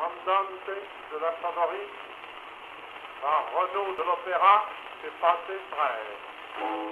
Andante de la Favorite par Renaud de l'opéra, c'est passé 13.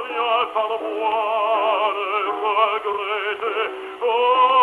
Rien par moi ne regrette. Oh.